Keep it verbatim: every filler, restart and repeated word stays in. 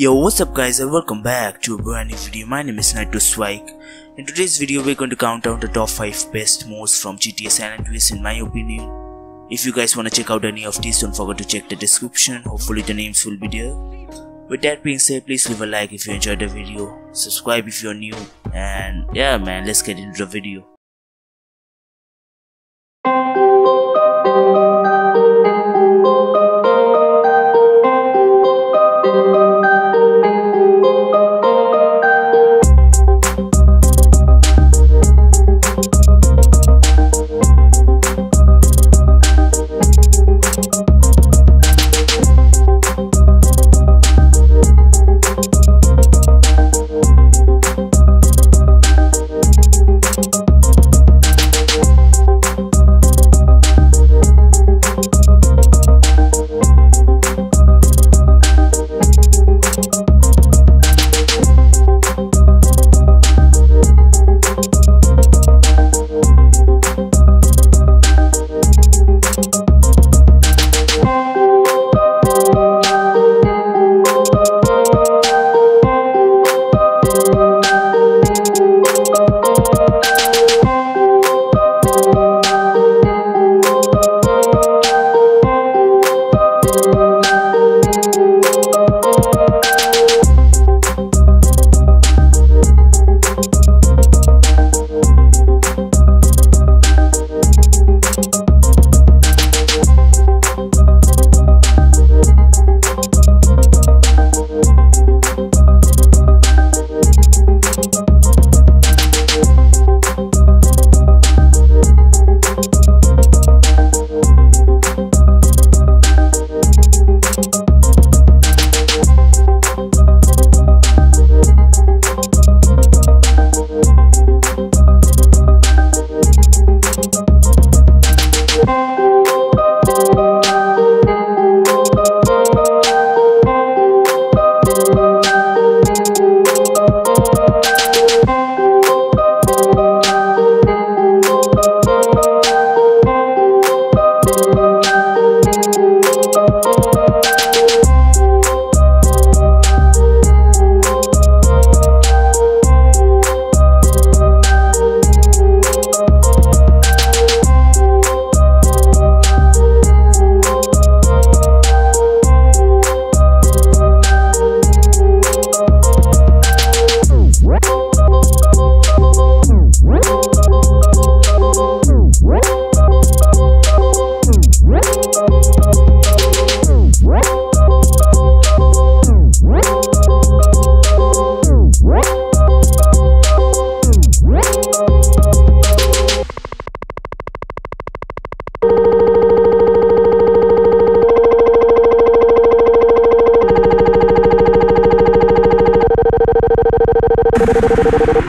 Yo, what's up guys, and welcome back to a brand new video. My name is NitroStrike. In today's video we're going to count down the top five best modes from G T A San Andreas in my opinion. If you guys want to check out any of these, don't forget to check the description. Hopefully the names will be there. With that being said, please leave a like if you enjoyed the video, subscribe if you're new, and yeah man, let's get into the video. You